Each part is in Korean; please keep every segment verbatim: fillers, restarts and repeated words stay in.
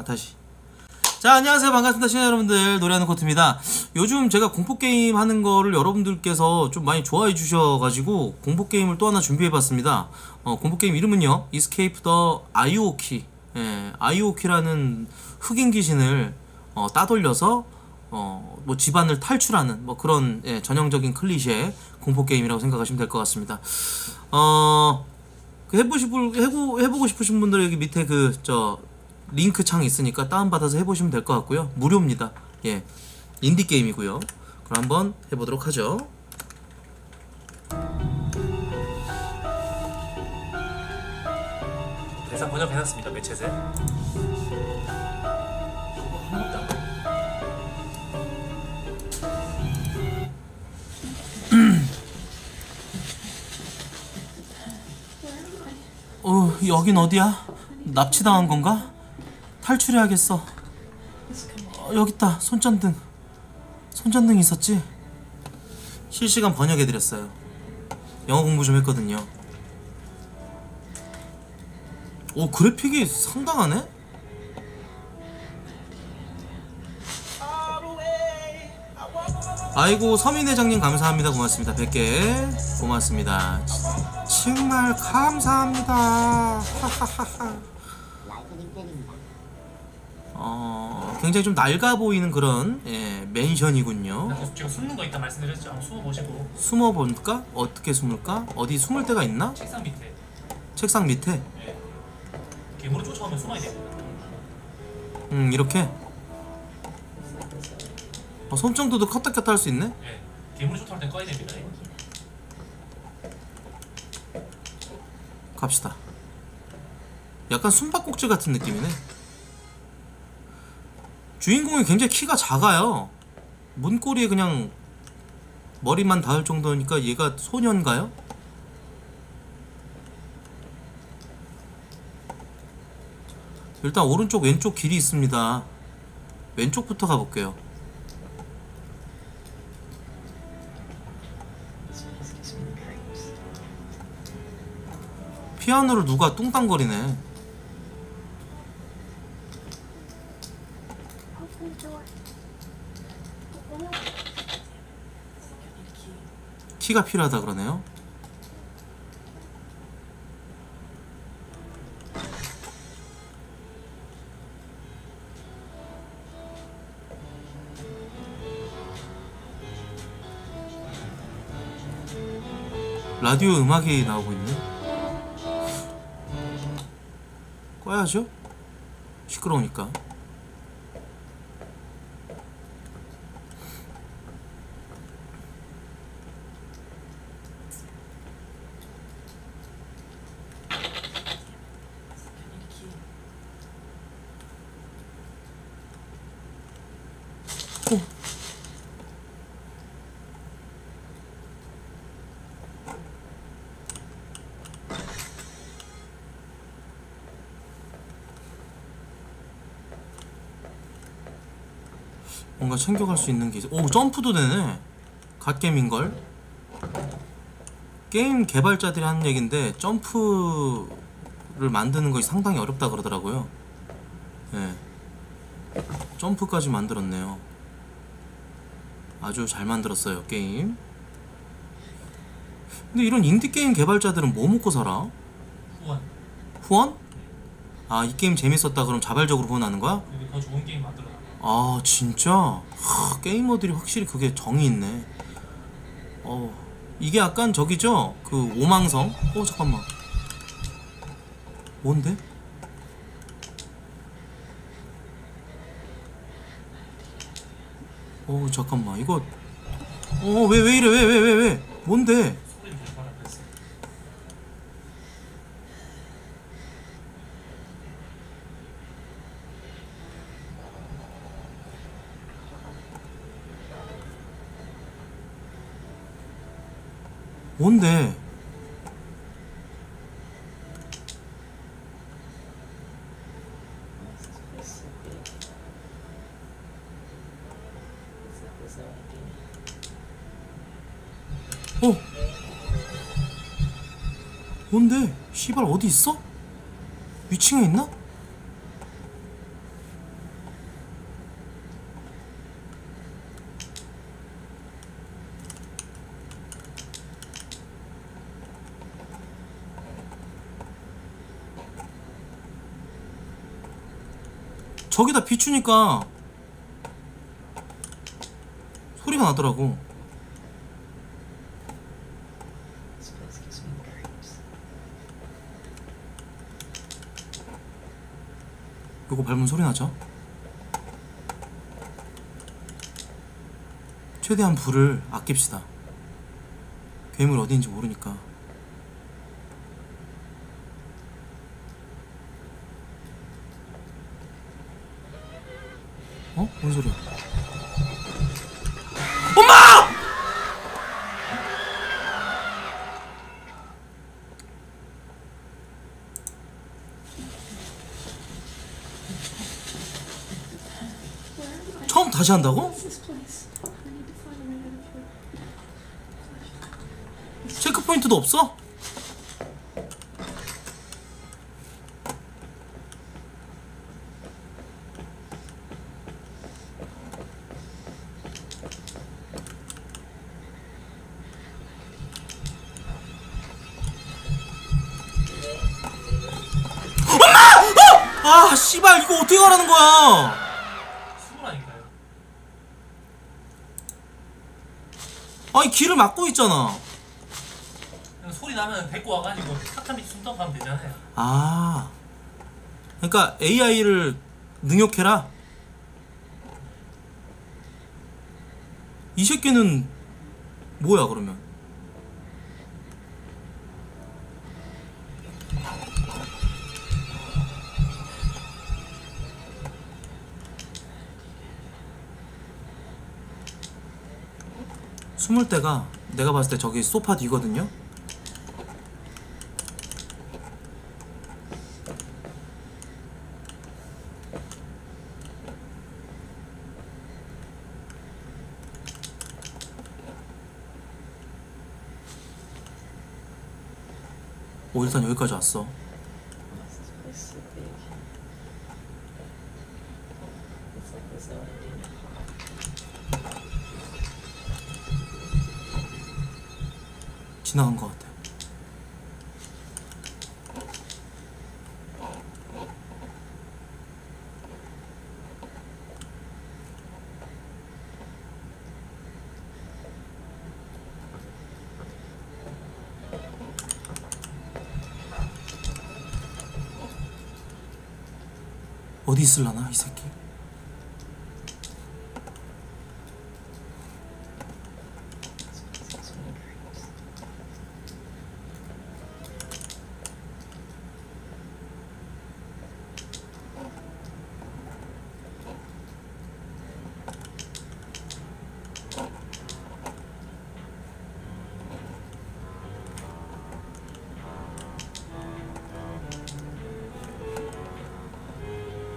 아 다시 자 안녕하세요 반갑습니다 시청자 여러분들 노래하는 코트입니다. 요즘 제가 공포게임 하는 거를 여러분들께서 좀 많이 좋아해 주셔가지고 공포게임을 또 하나 준비해봤습니다. 어, 공포게임 이름은요 Escape the 아이오키, 예, 아이오키라는 흑인 귀신을 어, 따돌려서 어, 뭐 집안을 탈출하는 뭐 그런 예, 전형적인 클리셰 공포게임이라고 생각하시면 될 것 같습니다. 어, 그 해보시고, 해보, 해보고 싶으신 분들은 여기 밑에 그 저 링크 창이 있으니까 다운받아서 해보시면 될 것 같고요. 무료입니다. 예, 인디게임이고요. 그럼 한번 해보도록 하죠. 대사 번역해놨습니다. 매체세 어, 여긴 어디야? 납치당한 건가? 탈출해야겠어. 어, 여깄다. 손전등. 손전등 있었지? 실시간 번역해드렸어요. 영어 공부 좀 했거든요. 오, 그래픽이 상당하네? 아이고, 서민회장님 감사합니다. 고맙습니다. 백 개 고맙습니다. 정말 감사합니다. 하하하하. 어, 굉장히 좀 낡아 보이는 그런 예, 맨션이군요. 제가 숨는 거 있다 말씀드렸죠. 숨어 보시고. 숨어 볼까? 어떻게 숨을까? 어디 숨을 데가 있나? 책상 밑에. 책상 밑에. 예. 괴물을 쫓아가면 숨어야 돼. 음, 이렇게. 어, 손정도도 컸다 켰다 할 수 있네. 예. 괴물 쫓아올 땐 꺼야 됩니다. 갑시다. 약간 숨바꼭질 같은 느낌이네. 주인공이 굉장히 키가 작아요. 문고리에 그냥 머리만 닿을 정도니까 얘가 소년가요? 일단 오른쪽 왼쪽 길이 있습니다. 왼쪽부터 가볼게요. 피아노로 누가 뚱땅거리네. 키가 필요하다 그러네요. 라디오 음악이 나오고 있네. 꺼야죠? 시끄러우니까. 오. 뭔가 챙겨갈 수 있는 게 있어. 오, 점프도 되네. 갓겜인걸? 게임 개발자들이 하는 얘긴데 점프를 만드는 것이 상당히 어렵다 그러더라고요. 예. 점프까지 만들었네요. 아주 잘 만들었어요, 게임. 근데 이런 인디게임 개발자들은 뭐 먹고 살아? 후원. 후원? 아, 이 게임 재밌었다 그럼 자발적으로 후원하는 거야? 더 좋은 게임 만들어. 아 진짜? 하, 게이머들이 확실히 그게 정이 있네. 어, 이게 약간 저기죠? 그 오망성? 어 잠깐만 뭔데? 어 잠깐만 이거 어 왜 왜 이래 왜 왜 왜 왜 뭔데? 뭔데? 어? 뭔데? 씨발 어디 있어? 위층에 있나? 저기다 비추니까 소리가 나더라고. 요거 밟으면 소리 나죠? 최대한 불을 아낍시다. 괴물 어디인지 모르니까. 어? 뭔 소리야? 엄마! 처음 다시 한다고? 체크포인트도 없어? 엄마! 어! 아, 씨발 이거 어떻게 가라는 거야? 아니 길을 막고 있잖아. 소리 나면 데리고 와가지고 탁한 밑에 숨 떠가면 되잖아요. 아, 그러니까 에이아이를 능욕해라. 이 새끼는 뭐야 그러면? 숨을 때가 내가 봤을 때 저기 소파 뒤거든요. 오, 일단 여기까지 왔어. 지나간 것 같아. 어디 있을라나 이 새끼.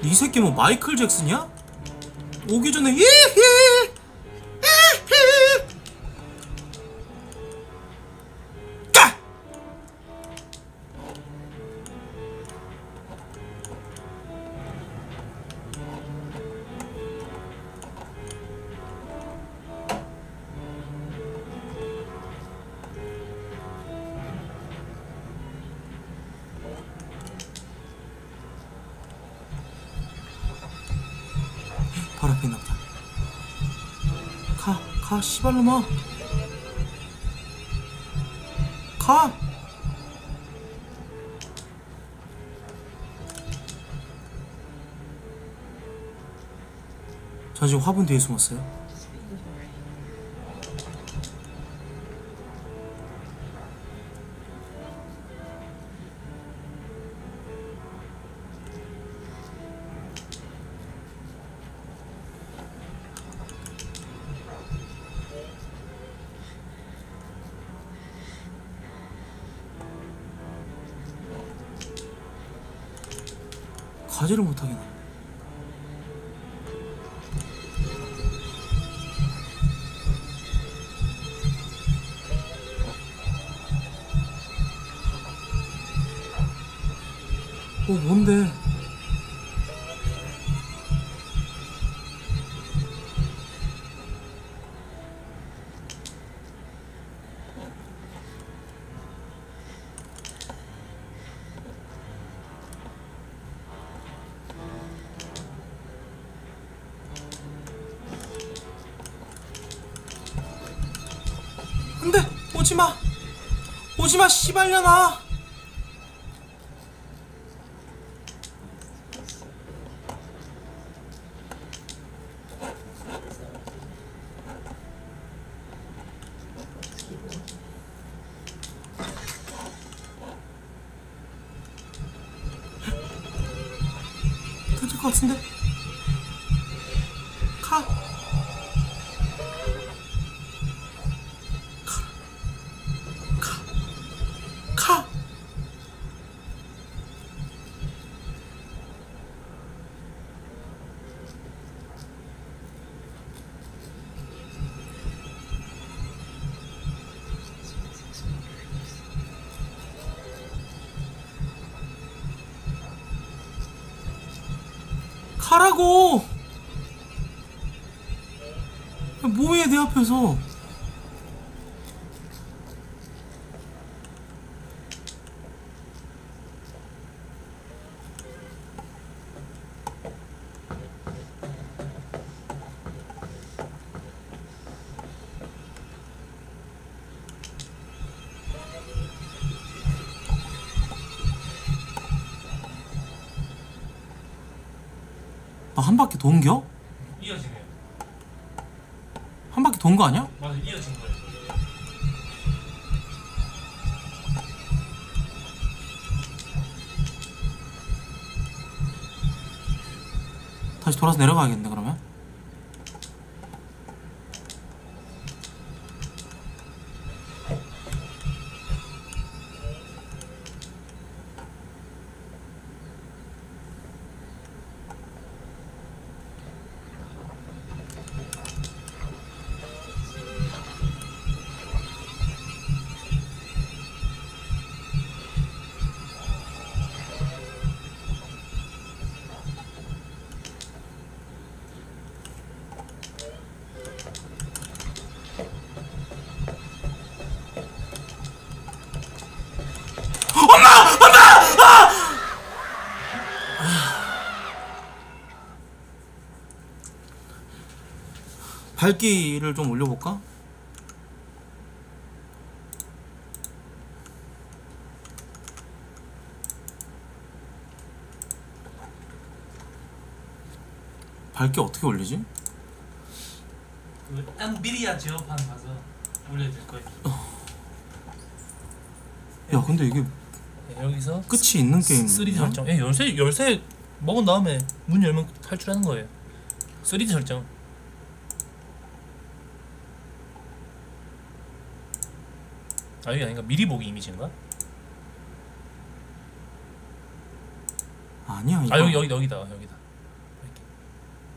이 새끼 뭐 마이클 잭슨이야? 오기 전에 히히 히히 까! 바로 앞에 있나보다. 가! 가! 씨발놈아! 가! 저 지금 화분 뒤에 숨었어요. 가지를 못하겠네. 어, 뭔데? 안돼! 오지마! 오지마 씨발년아! 괜찮을 것 같은데? 가! 가라고! 뭐해 내 앞에서. 나 한 바퀴 돈겨? 이어지네. 한 바퀴 돈거 아니야? 맞아, 이어진 거야. 다시 돌아서 내려가야겠네 그러면. 밝기를 좀 올려볼까? 밝기 어떻게 올리지? 그 엔비디아 제어판 가서 올려야 될 거예요. 야 근데 이게 여기서 끝이 있는 게임 쓰리 디 설정. 예, 열쇠 열쇠 먹은 다음에 문 열면 탈출하는 거예요. 쓰리 디 설정. 아 여기 아닌가? 미리 보기 이미지인가? 아니야 이거. 아 여기 여기 여기다 여기다.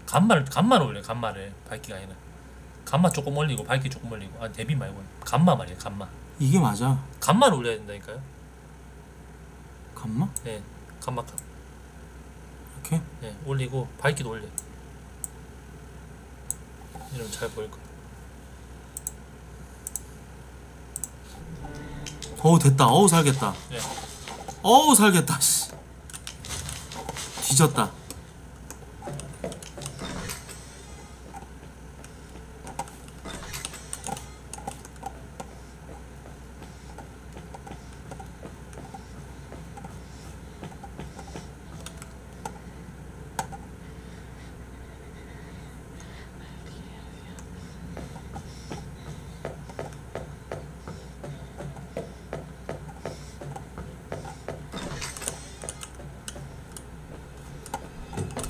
간말 간말 올려. 간말을 밝기가 아니라 간마 조금 올리고 밝기 조금 올리고. 아 대비 말고 간마 말이야 간마. 이게 맞아. 간말 올려야 된다니까요. 간마? 네 간마 값. 이렇게? 네 올리고 밝기도 올려. 이러면 잘 보일 거야. 어우 됐다. 어우 살겠다. 예. 어우 살겠다. 씨. 뒤졌다.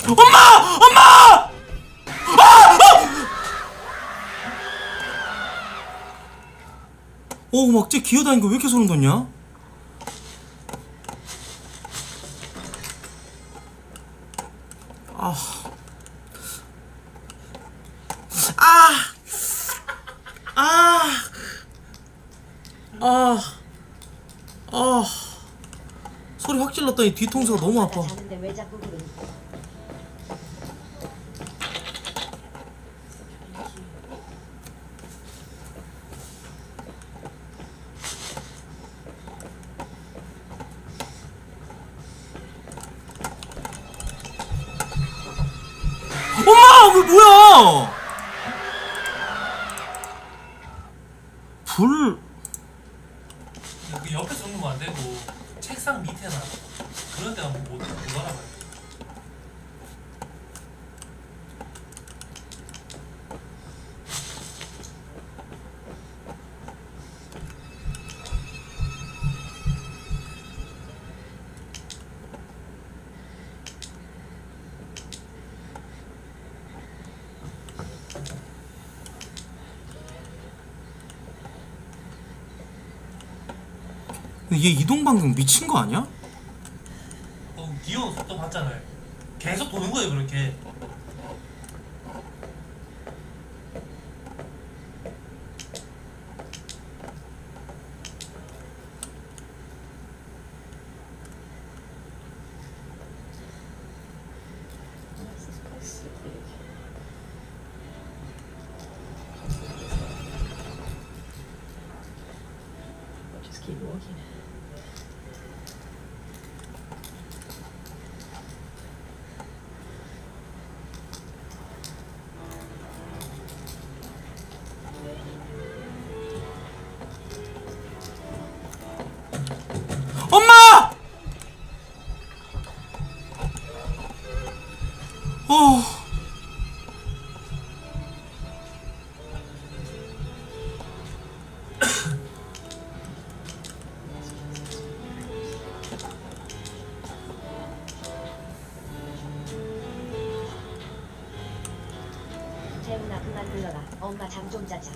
엄마! 엄마! 아! 아! 오, 막 쟤 기어다니는 거 왜 이렇게 소름 돋냐? 아. 아! 아! 아! 아! 소리 확 질렀더니 뒤통수가 너무 아파. 뭐야! 불... 야, 그 옆에서 놓는 거 안 되고 책상 밑에나 그런 데가 못, 못 알아봐요. 얘 이동방향 미친 거 아니야? 어, 기어 속도 봤잖아요. 계속 도는 거예요, 그렇게. 엄마 잠 좀 자자.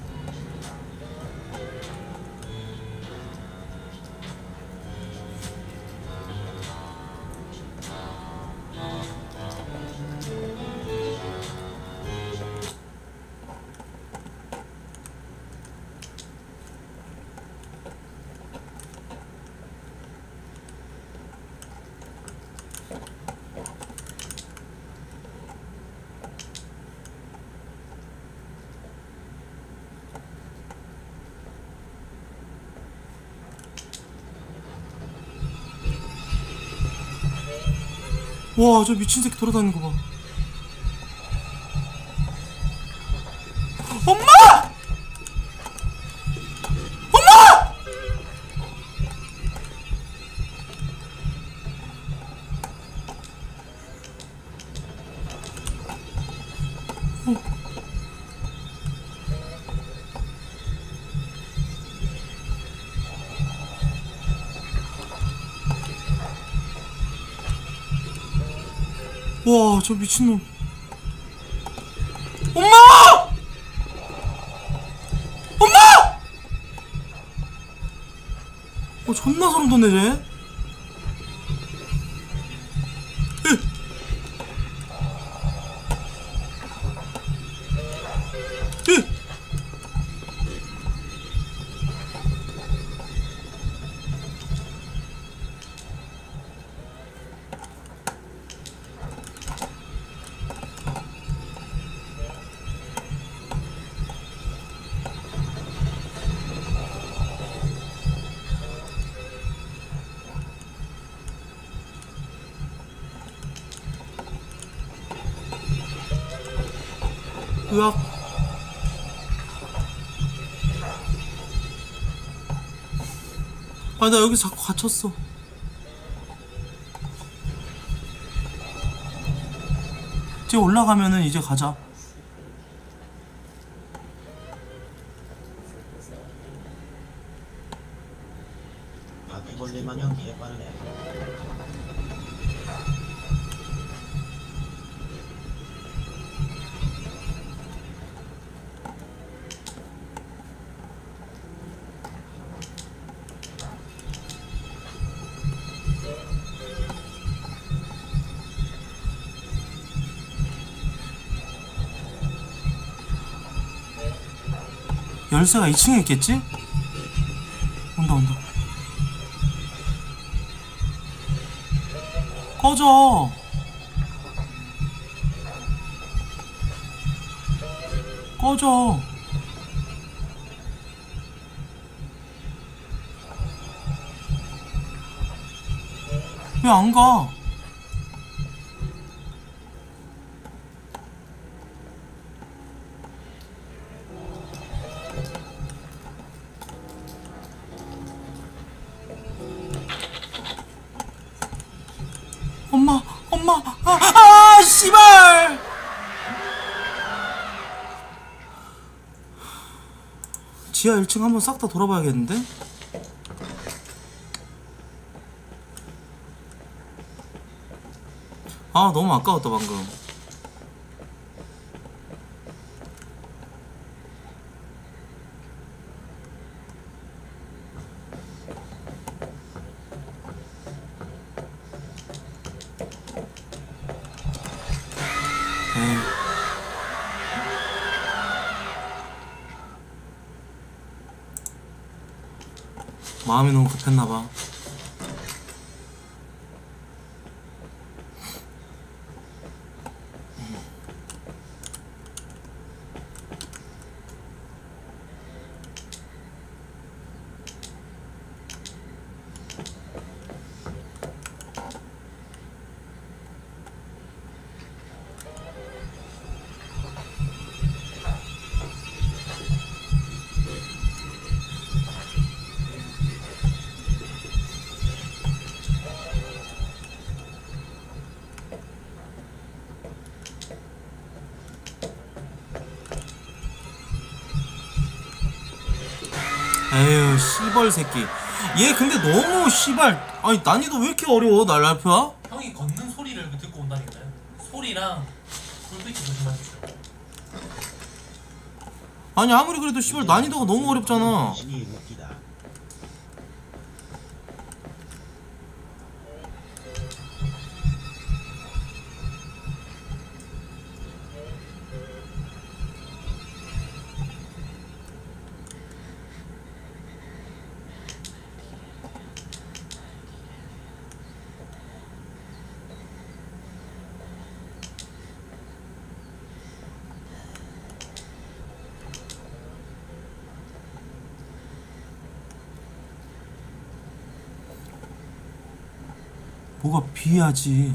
와, 저 미친 새끼 돌아다니는 거 봐. 엄마! 엄마! 어. 와, 저 미친놈. 엄마! 엄마! 어, 존나 소름 돋네, 쟤. 으악. 아, 나 여기 자꾸 갇혔어. 이제 올라가면은 이제 가자. 열쇠가 이 층에 있겠지? 온다 온다. 꺼져. 꺼져. 왜 안 가? 아, 아, 씨발! 지하 일 층 한번 싹 다 돌아봐야겠는데? 아, 너무 아까웠다, 방금. 마음이 너무 급했나봐. 에휴, 씨발 새끼. 얘 근데 너무 씨발. 아니 난이도 왜 이렇게 어려워, 날라표야? 형이 걷는 소리를 듣고 온다니까요. 소리랑 불빛이 조심하십시오. 아니 아무리 그래도 씨발 난이도가 너무 어렵잖아. 뭐가 비야지.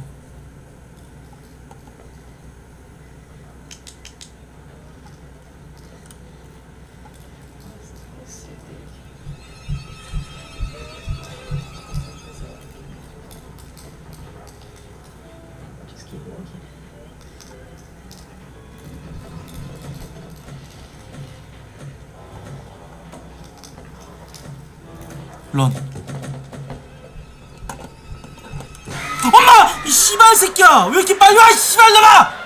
런. 씨발 새끼야! 왜 이렇게 빨리 와! 씨발 놈아!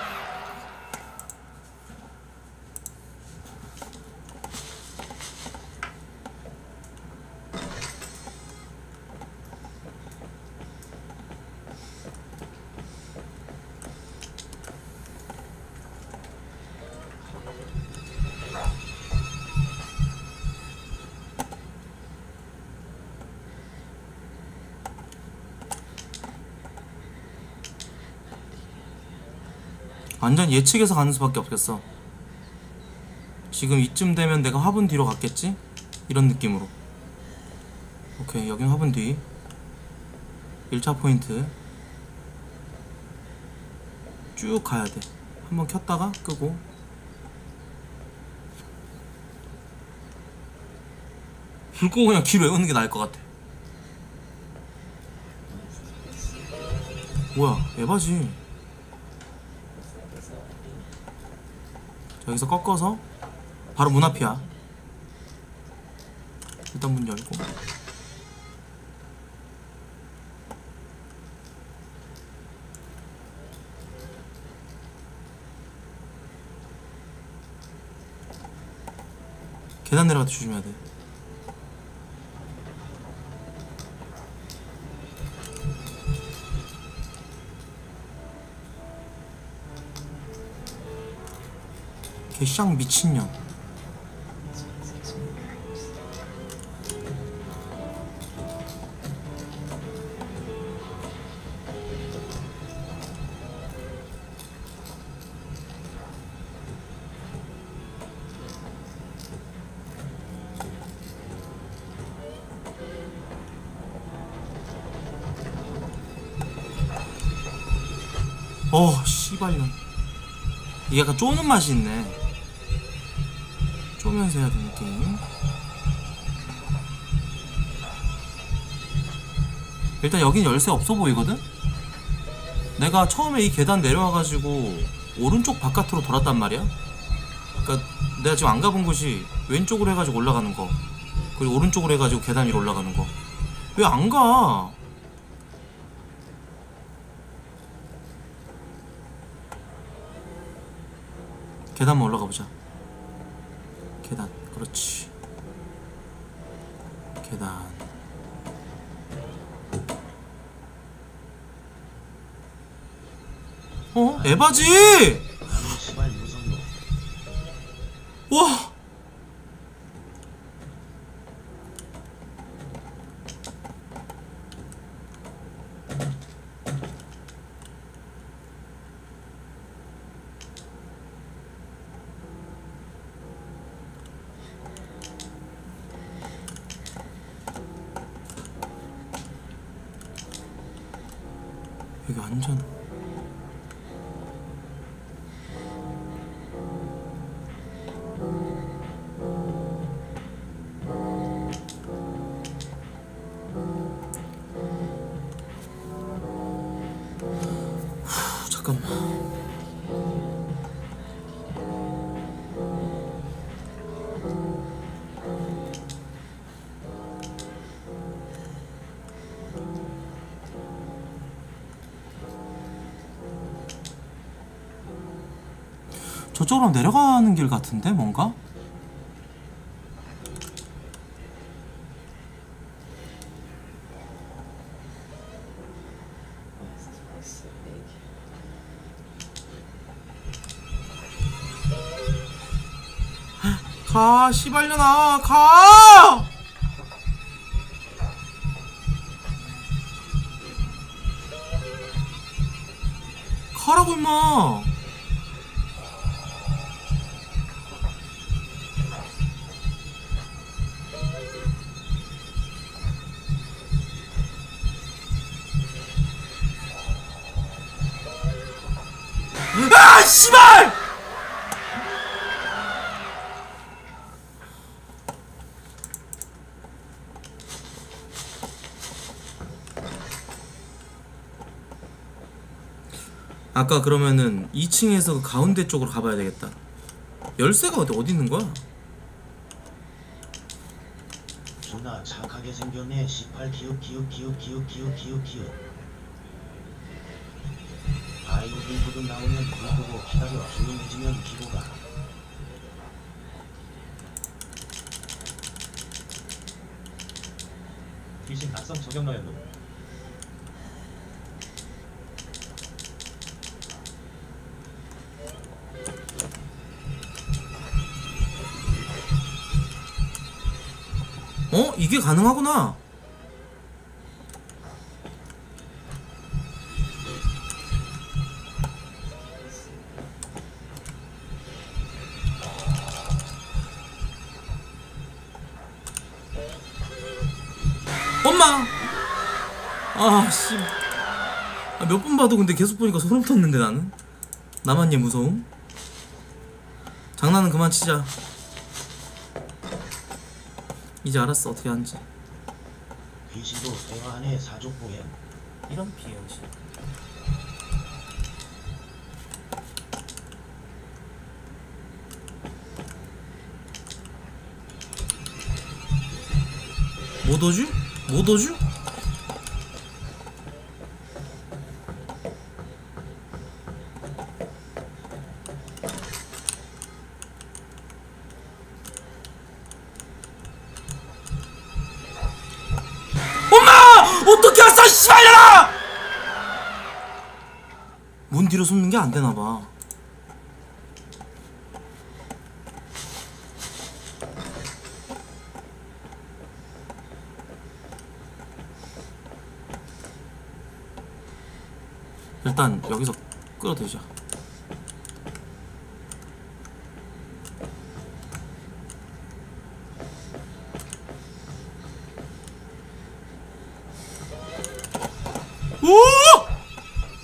완전 예측해서 가는 수밖에 없겠어. 지금 이쯤 되면 내가 화분 뒤로 갔겠지? 이런 느낌으로. 오케이, 여긴 화분 뒤 일 차 포인트 쭉 가야 돼. 한번 켰다가 끄고. 불 끄고 그냥 길 외우는 게 나을 것 같아. 뭐야, 에바지. 여기서 꺾어서 바로 문 앞이야. 일단 문 열고. 계단 내려가서 조심해야 돼. 개샹 미친년. 어, 씨발년. 이게 약간 쪼는 맛이 있네. 쪼면서 해야 되는 게임. 일단 여긴 열쇠 없어 보이거든? 내가 처음에 이 계단 내려와가지고 오른쪽 바깥으로 돌았단 말이야. 그러니까 내가 지금 안 가본 곳이 왼쪽으로 해가지고 올라가는 거, 그리고 오른쪽으로 해가지고 계단 위로 올라가는 거. 왜 안 가? 계단만 올라가보자. 계단, 그렇지. 계단. 어? 에바지! 와! 여기 완전 하, 잠깐만. 저쪽으로 내려가는 길 같은데 뭔가? 가, 씨발려나, 가! 가라고 임마. 아, 씨발! 아까 그러면은 이 층에서 그 가운데 쪽으로 가봐야 되겠다. 열쇠가 어디 어디 있는 거야? 존나 착하게 생겼네. 십팔 기웃 기웃 기웃 기웃 기웃 기웃 기웃. 아이고 기구도 나오면 물보고 기다려. 조용해지면 기구가. 귀신 각성 저격러였노. 어? 이게 가능하구나. 엄마! 아, 씨. 아, 몇 번 봐도 근데 계속 보니까 소름 돋는데 나는? 나만 얘 무서움? 장난은 그만 치자. 이제 알았어 어떻게 하는지. 귀신도 대화 안에 사족 보행. 이런 비행시. 못 오지? 못 오지? 어떻게 왔어, 씨발려라! 문 뒤로 숨는 게 안 되나 봐. 일단 여기서 끌어들이자.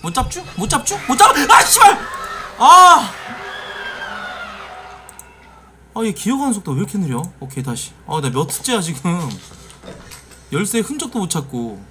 못 잡쥬? 못 잡쥬? 못 잡아! 아, 씨발! 아! 아, 얘 기어가는 속도 왜 이렇게 느려? 오케이, 다시. 아, 나 몇 흡째야, 지금. 열쇠 흔적도 못 찾고.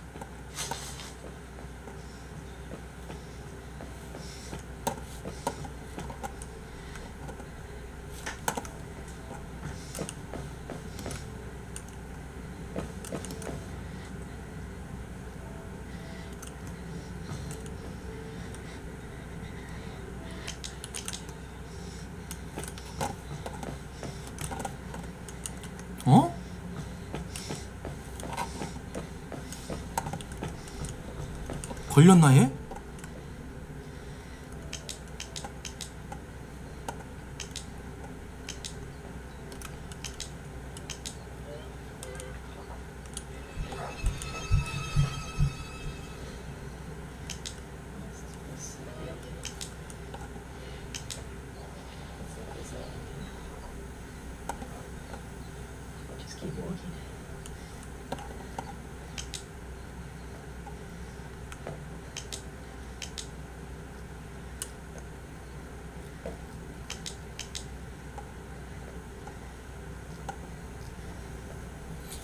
걸렸나 얘?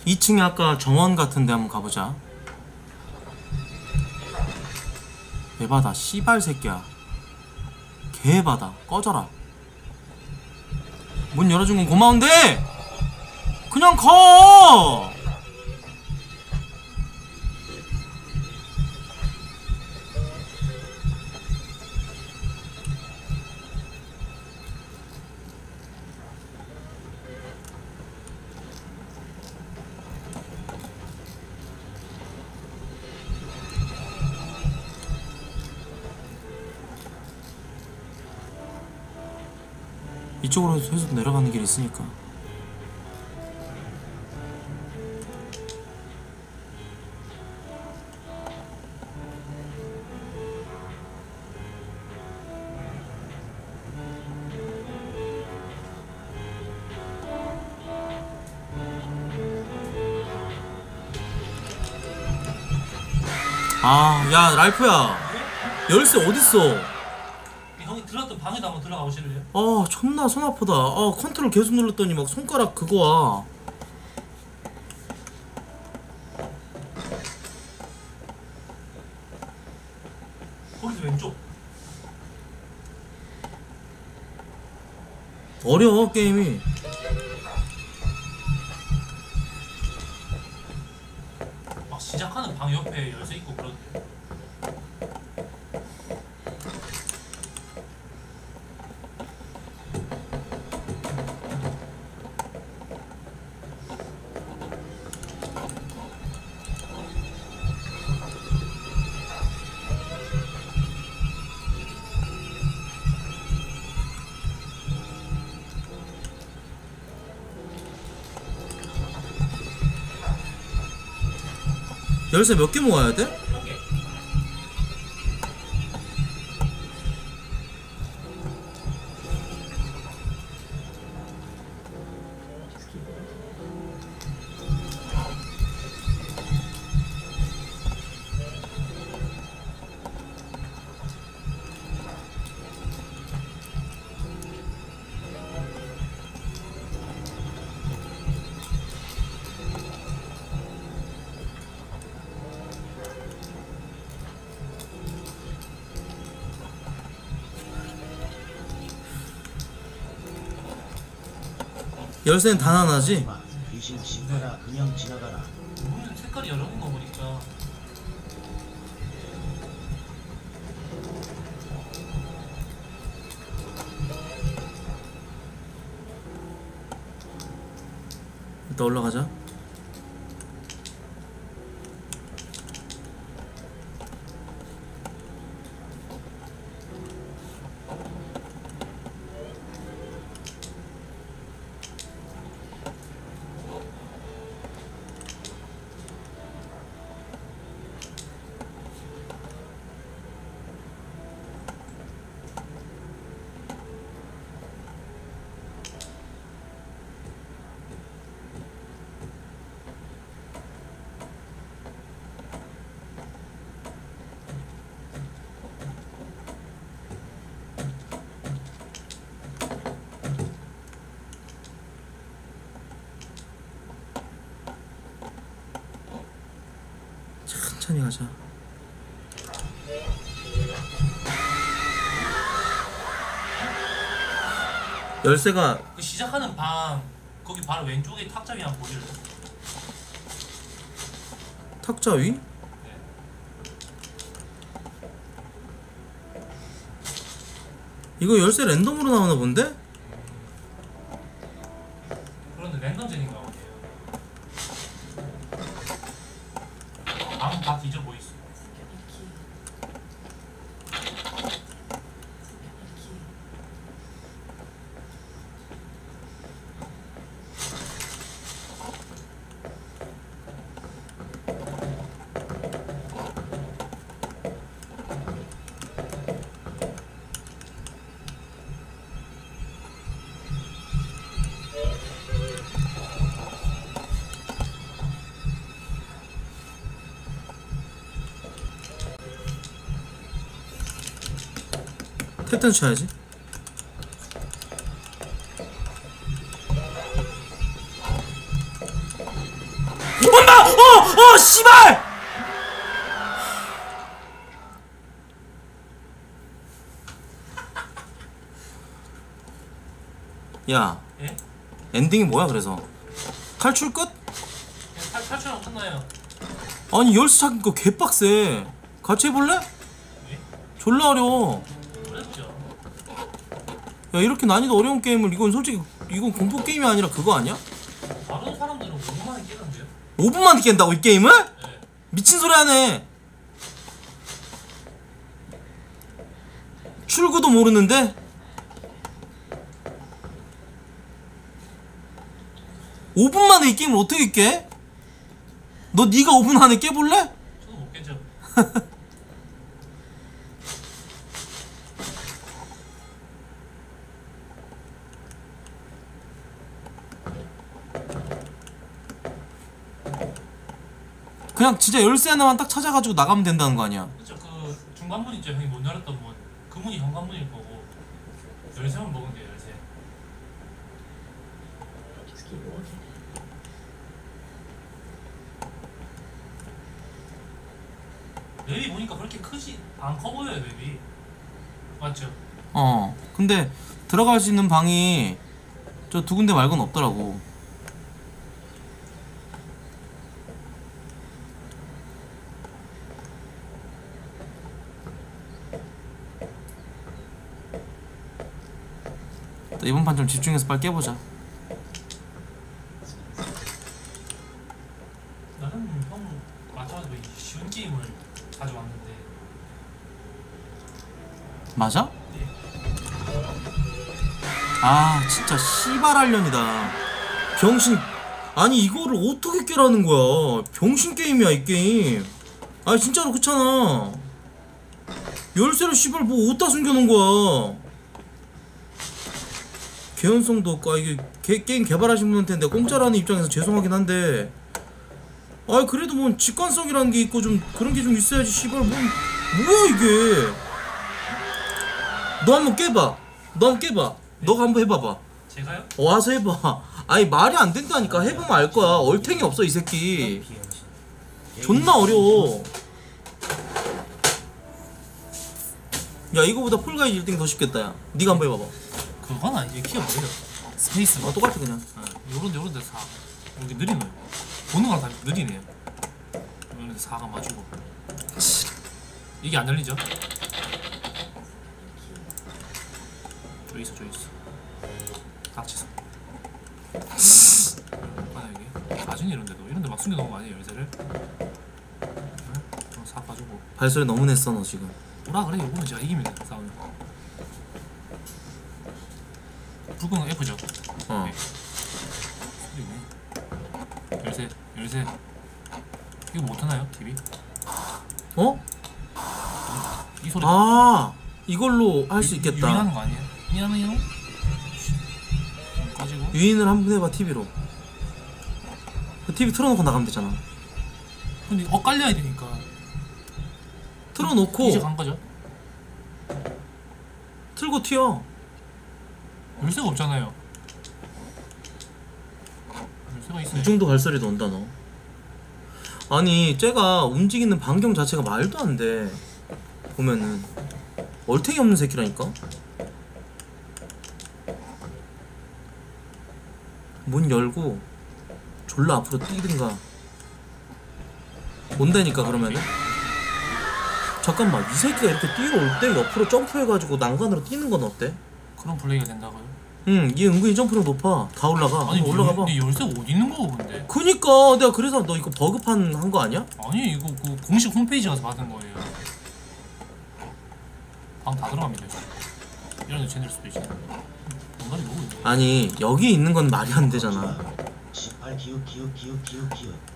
이 층에 아까 정원 같은데 한번 가보자. 에바다 씨발 새끼야. 개에바다. 꺼져라. 문 열어준 건 고마운데 그냥 가. 이쪽으로 계속 내려가는 길이 있으니까. 아, 야, 랄프야. 열쇠 어딨어? 방에다 한번 들어가 보실래요? 아, 존나 손 아프다. 아, 컨트롤 계속 눌렀더니 막 손가락 그거 와. 거기서 왼쪽. 어려워, 게임이. 막 시작하는 방 옆에 열쇠 있고 그러던데. 열쇠 몇 개 모아야 돼? 열쇠는 단 하나지? 귀신 신거라 그냥 지나가라. 오늘 색깔이 여러 개인 거 보니까 일단 올라가자. 천천히 가자. 열쇠가 그 시작하는 방 거기 바로 왼쪽에 탁자 위 한번 보실래요? 탁자 위? 네. 이거 열쇠 랜덤으로 나오나 본데? 그런데 랜덤쟁인가 보네. 다 뒤져 보이지. 패턴 쳐야지. 엄마! 어! 어! 씨발! 야, 예? 엔딩이 뭐야 그래서? 탈출 끝? 탈, 탈출은 끝나요. 아니 열쇠 찾는 거 개빡세. 같이 해볼래? 예? 졸라 어려워. 어렵죠. 야, 이렇게 난이도 어려운 게임을, 이건 솔직히 이건 공포 게임이 아니라 그거 아니야? 다른 사람들은 오분만에 깨는데요? 오분만에 깬다고 이 게임을? 예. 미친 소리 하네. 출구도 모르는데? 오분 만에 이 게임을 어떻게 깨? 너 니가 오분 안에 깨볼래? 저도 못 깨죠. 그냥 진짜 열쇠 하나만 딱 찾아가지고 나가면 된다는 거 아니야? 그쵸, 그 중간문 있죠, 형이 못 열었던 문. 그 문이 현관문일 거고 열쇠만 먹은 게 열쇠. 맵이 보니까 그렇게 크지 안 커 보여요, 맵이. 맞죠? 어, 근데 들어갈 수 있는 방이 저 두 군데 말고는 없더라고. 이번 판 좀 집중해서 빨리 깨보자. 나는 형 맞춰가지고 쉬운 게임을 가져왔는데. 맞아? 네. 아 진짜 씨발알년이다 병신. 아니 이거를 어떻게 깨라는 거야. 병신 게임이야 이 게임. 아니 진짜로 그렇잖아. 열쇠를 씨발 뭐 어디다 숨겨놓은 거야. 개연성도 없고. 아 이게 게, 게임 개발하신 분한테 내가 공짜라는 입장에서 죄송하긴 한데, 아 그래도 뭔 직관성이라는 게 있고 좀 그런 게 좀 있어야지. 씨발 뭐 뭐야 이게. 너 한번 깨봐. 너 한번 깨봐. 네. 너가 한번 해봐봐. 제가요? 어, 와서 해봐. 아니 말이 안 된다니까. 해보면 알 거야. 얼탱이 없어 이 새끼. 존나 어려워. 야 이거보다 폴가이즈 일 등 더 쉽겠다. 야 니가 한번 해봐봐. 그건 아니지. 키가 뭐예요? 스페이스. 아 똑같아 그냥. 네. 요런데 요런데 사. 이게 느리네. 보는 거랑 다 느리네. 요런데 사가 맞추고. 이게 안 열리죠? 저기 있어 저기 있어. 닥치소. 아 여기. 나중에 이런데도 이런데 막 숨겨놓은 거 아니에요 열쇠를? 응? 사 가지고. 발소리 너무 냈어 너 지금. 뭐라 그래. 요거는 제가 이기면 돼 싸움. 불공은 F죠? 어. 네. 열쇠, 열쇠. 이거 못하나요? 티비? 어? 이, 이 소리. 아, 이걸로 할 수 있겠다. 유인하는 거 아니에요? 유인하네요? 꺼지고. 유인을 한번 해봐, 티비로. 그 티비 틀어놓고 나가면 되잖아. 근데 엇갈려야 되니까. 틀어놓고. 이제 간 거죠? 틀고 튀어. 열쇠가 없잖아요. 열쇠가 있어요. 이 정도 발소리도 온다 너. 아니 쟤가 움직이는 반경 자체가 말도 안 돼. 보면은 얼탱이 없는 새끼라니까. 문 열고 졸라 앞으로 뛰든가. 온다니까 그러면은. 잠깐만 이 새끼가 이렇게 뛰어올 때 옆으로 점프해가지고 난간으로 뛰는 건 어때? 그런 플레이가 된다고요? 응, 얘 은근히 점프력 높아. 다 올라가. 아니, 올라가봐. 근데 열쇠 어디 있는 거고 근데? 그니까 내가 그래서 너 이거 버그판 한 거 아니야? 아니 이거 그 공식 홈페이지 가서 받은 거예요. 방 다 들어갑니다. 이런 데 쟤네일 수도 있지. 뭔가리 뭐고 이거? 아니 여기 있는 건 말이 안 되잖아.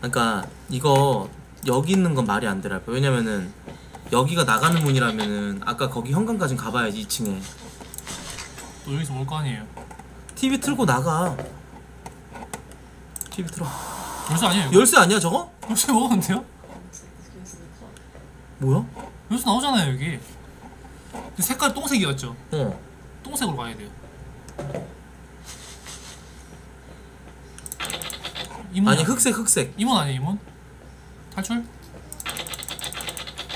그러니까 이거 여기 있는 건 말이 안 되라고. 왜냐면은 여기가 나가는 문이라면은 아까 거기 현관까지 가봐야지 이 층에. 또 여기서 올 거 아니에요. 티비 틀고 나가. 티비 틀어. 열쇠 아니에요 이거? 열쇠 아니야 저거? 열쇠 먹었는데요? 뭐야? 열쇠 나오잖아요 여기. 색깔 똥색이었죠? 어. 똥색으로 가야 돼요. 이문 아니, 아니 흑색 흑색. 이문 아니야 이문? 탈출?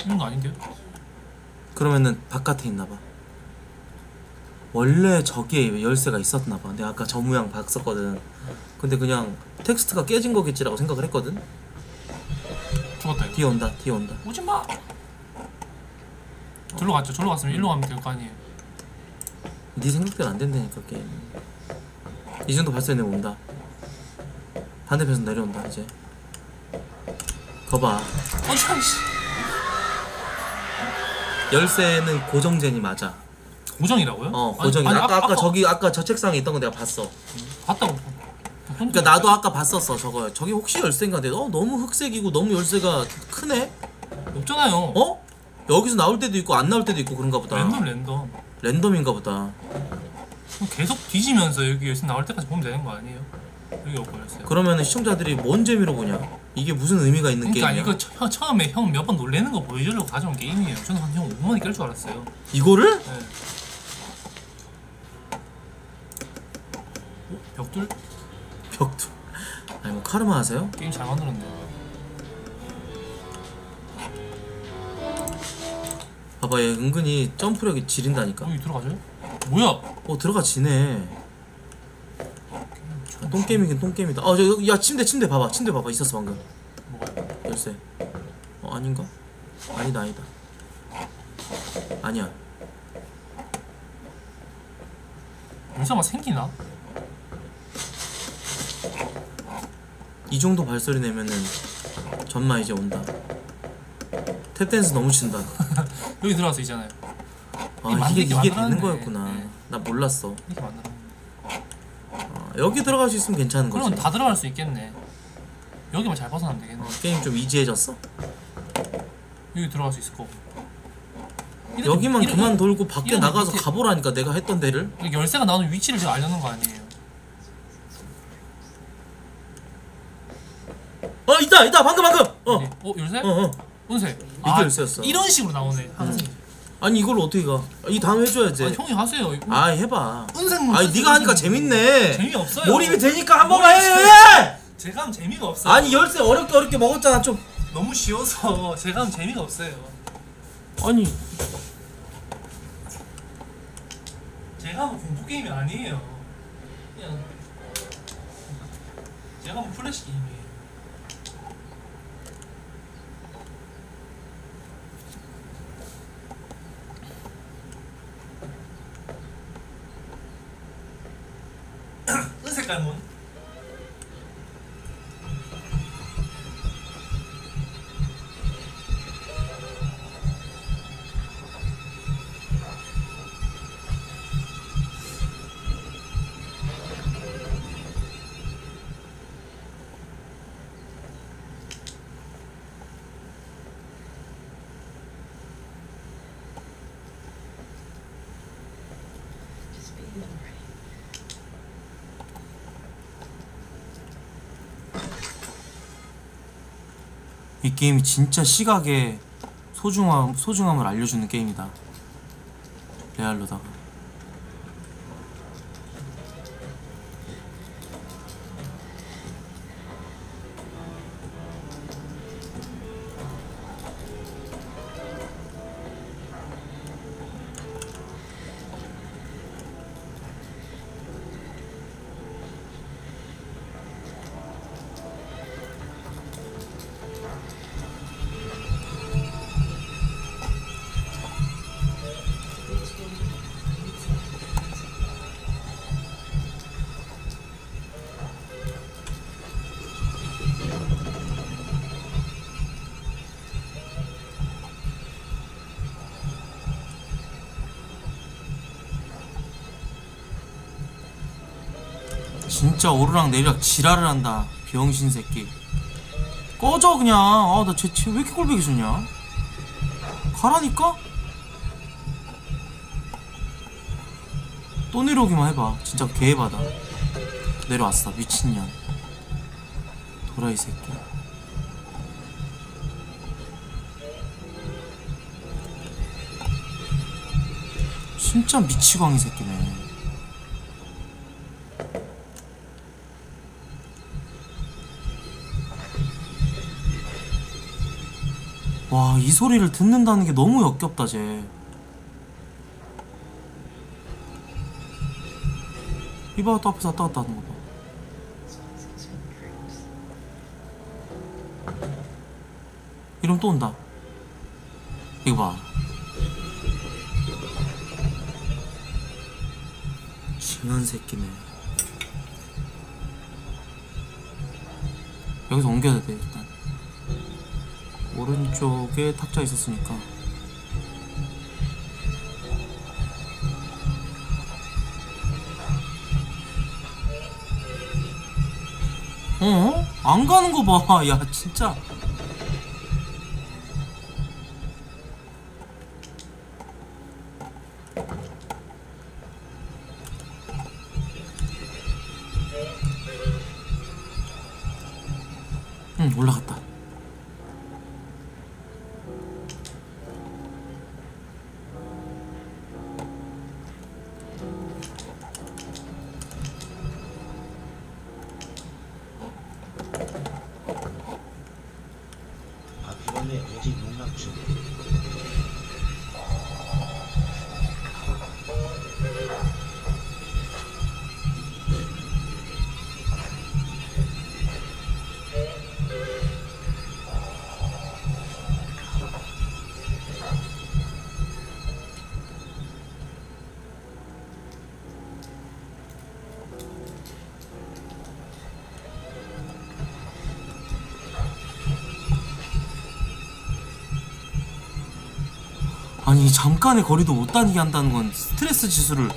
이문 아닌데요? 그러면은 바깥에 있나봐. 원래 저기에 열쇠가 있었나봐. 근데 아까 저 모양 봤었거든. 근데 그냥 텍스트가 깨진 거겠지라고 생각을 했거든. 죽었다 이거. 뒤에 온다 뒤에 온다. 오지마! 절로 갔죠. 절로 갔으면 일로 가면 될 거 아니에요. 네 생각대로 안 된다니까 게임. 이 정도 발사했네. 온다. 반대편에서 내려온다 이제. 거봐. 어이씨. 열쇠는 고정젠이 맞아. 고정이라고요? 어 고정이. 아니, 아니, 아까, 아까 아까 저기 아까 저 책상에 있던 거 내가 봤어. 봤다고. 그러니까 나도 아까 봤었어 저거. 저기 혹시 열쇠인가 근데 어 너무 흑색이고 너무 열쇠가 크네. 없잖아요. 어? 여기서 나올 때도 있고 안 나올 때도 있고 그런가 보다. 랜덤 랜덤. 랜덤인가 보다. 계속 뒤지면서 여기 열쇠 나올 때까지 보면 되는 거 아니에요? 여기 없고 열쇠. 그러면은 시청자들이 뭔 재미로 보냐? 이게 무슨 의미가 있는 그러니까 게임이야? 그러니까 이거 처, 처음에 형 몇 번 놀래는 거 보여주려고 가져온 게임이에요. 저는 한 형 오만 원이 깰 줄 알았어요. 이거를? 네. 어? 벽돌? 벽돌. 아니 뭐 카르마 하세요? 게임 잘 만들었네. 봐봐 얘 은근히 점프력이 지린다니까. 여기 들어가죠? 뭐야? 어 들어가 지네. 아, 똥게임이긴 똥게임이다. 아 저 야 침대 침대 봐봐 침대 봐봐 있었어 방금. 뭐가? 열쇠. 어 아닌가? 아니다 아니다. 아니야. 열쇠가 생기나? 이 정도 발소리 내면은 전마 이제 온다. 탭댄스 너무 친다. 여기 들어가서 있잖아요. 아 이게 이게 되는 거였구나. 네. 나 몰랐어. 이렇게 만들어. 아, 여기 들어갈 수 있으면 괜찮은 거지. 그럼 다 들어갈 수 있겠네. 여기만 잘 벗어나면 되겠네. 어, 게임 좀 이지해졌어? 여기 들어갈 수 있을 거고. 이런, 여기만 이런, 그만 이런, 돌고 밖에 나가서 밑에, 가보라니까 내가 했던 데를. 열쇠가 나오는 위치를 제가 알려는 거 아니에요? 어 있다 있다 방금 방금. 어. 네. 어 열쇠? 어 어. 운세. 아, 열쇠였어. 이런 식으로 나오네. 응. 아니 이걸 어떻게 가? 이 다음 해줘야지. 아니, 형이 하세요. 아 해봐. 운세문. 아니 네가 하니까 재밌네. 재미 없어요. 몰입이 되니까 한 번만 해. 제가 하면 재미가 없어요. 아니 열쇠 어렵게 어렵게 먹었잖아 좀. 너무 쉬워서 제가 하면 재미가 없어요. 아니 제가 하면 공부 게임이 아니에요. 그냥 제가 하면 플래시 게임이에요. 이 게임이 진짜 시각의 소중함, 소중함을 알려주는 게임이다. 레알로다가 진짜 오르락 내리락 지랄을 한다 병신 새끼. 꺼져 그냥. 아 나 쟤 왜 이렇게 꼴보기 좋냐. 가라니까? 또 내려오기만 해봐. 진짜 개바다. 내려왔어 미친년 도라이 새끼. 진짜 미치광이 새끼네. 와, 이 소리를 듣는다는 게 너무 역겹다, 쟤. 이봐, 또 앞에서 왔다 갔다 하는 거 봐. 이러면 또 온다. 이거 봐. 징한 새끼네. 여기서 옮겨야 돼, 일단. 오른쪽에 탁자 있었으니까. 어? 안 가는 거 봐. 야, 진짜. 응, 올라갔다. 아니, 잠깐의 거리도 못 다니게 한다는 건 스트레스 지수를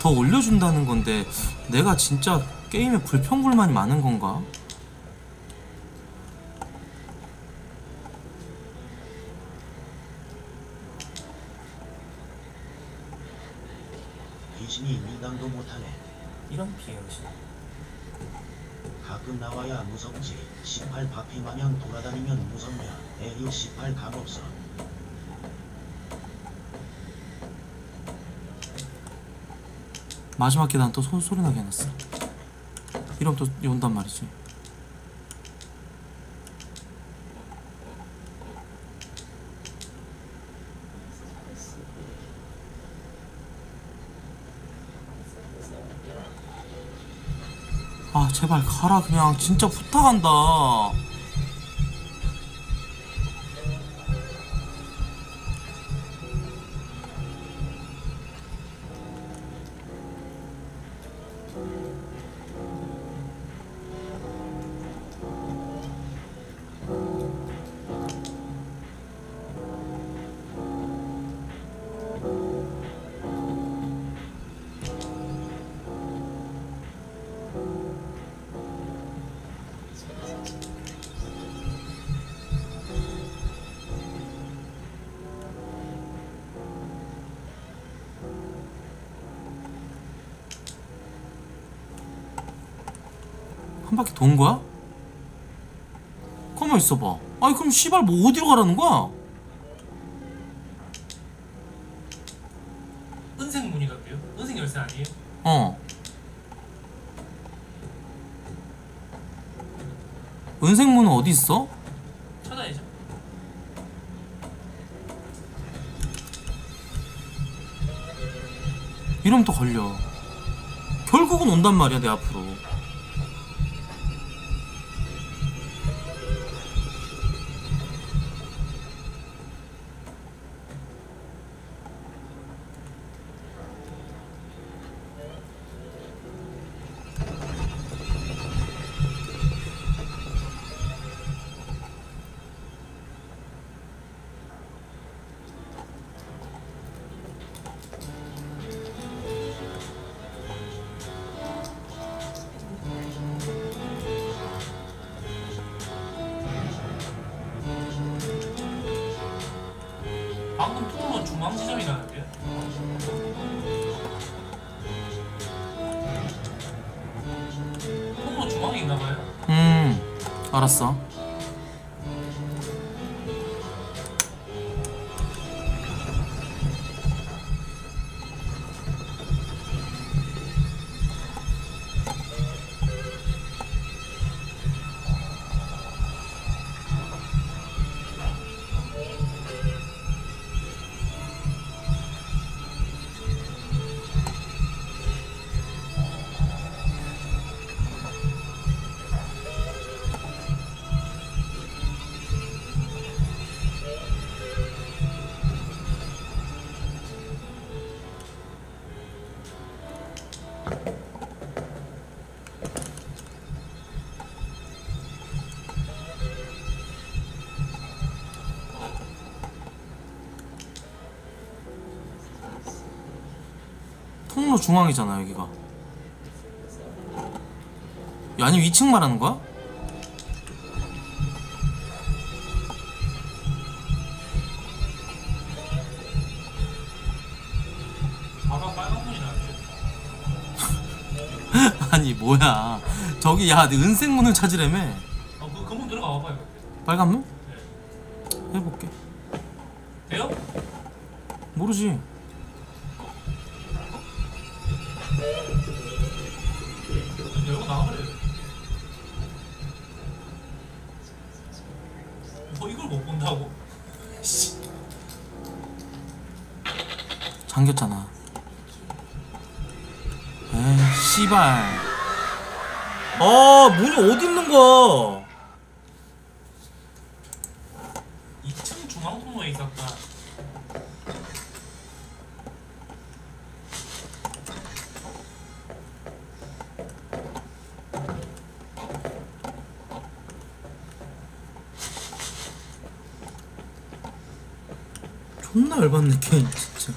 더 올려준다는 건데, 내가 진짜 게임에 불평불만이 많은 건가? 귀신이 민감도 못하네. 이런 비행신 가끔 나와야 무섭지. 십팔 바피 마냥 돌아다니면 무섭냐. 에휴, 십팔 감 없어. 마지막 계단 또 소, 소리 나게 해놨어. 이러면 또 온단 말이지. 아, 제발 가라, 그냥. 진짜 부탁한다. 한 바퀴 돈 거야? 가만 있어봐. 아니, 그럼 씨발 뭐 어디로 가라는 거야? 은색 문이라고요? 은색 열쇠 아니에요? 어. 은색 문은 어디 있어? 찾아야죠. 이러면 또 걸려. 결국은 온단 말이야, 내 앞으로. 방금 통로는 중앙지점이라는데요? 통로 중앙에 있나봐요? 음, 알았어. 통로 중앙이잖아 여기가. 야, 아니면 이 층 말하는 거야? 아니 뭐야 저기. 야, 네 은색 문을 찾으라며. 어, 그, 그 문 들어가 봐봐요. 빨간 문? 네. 해볼게. 돼요? 모르지. 열고 나가버려. 너 이걸 못 본다고? 잠겼잖아. 에이 씨발. 아, 문이 어디 있는 거야? 이 층 중앙 통로에 있었다. 존나 열받네 게임 진짜.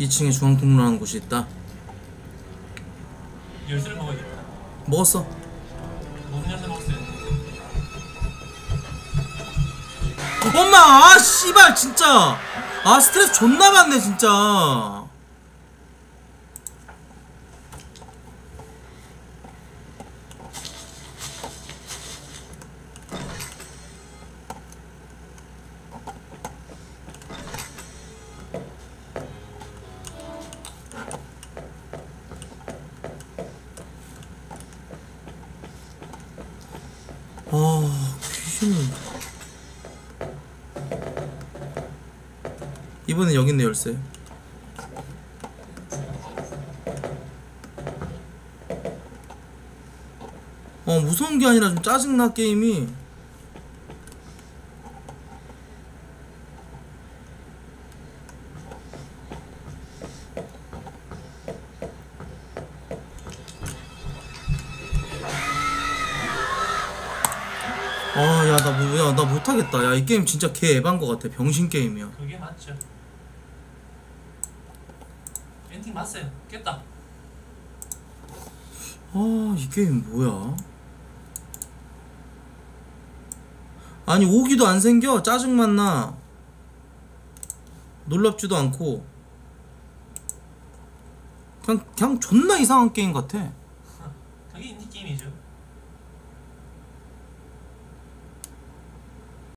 이 층에 중앙통로라는 곳이 있다. 열쇠를 먹어야겠다. 먹었어. 무슨 열쇠 먹었어요? 엄마! 아 씨발 진짜! 아 스트레스 존나 받네 진짜. 이번엔 여기 있네 열쇠. 어 무서운 게 아니라 좀 짜증나 게임이. 아, 야, 나 뭐, 야, 나 못하겠다. 야, 이 게임 진짜 개 에반 거 같아. 병신 게임이야. 그게 맞죠. 엔딩 맞아요. 깼다. 아, 이 게임 뭐야? 아니, 오기도 안 생겨. 짜증만 나. 놀랍지도 않고. 그냥, 그냥 존나 이상한 게임 같아. 그게 인디 게임이죠.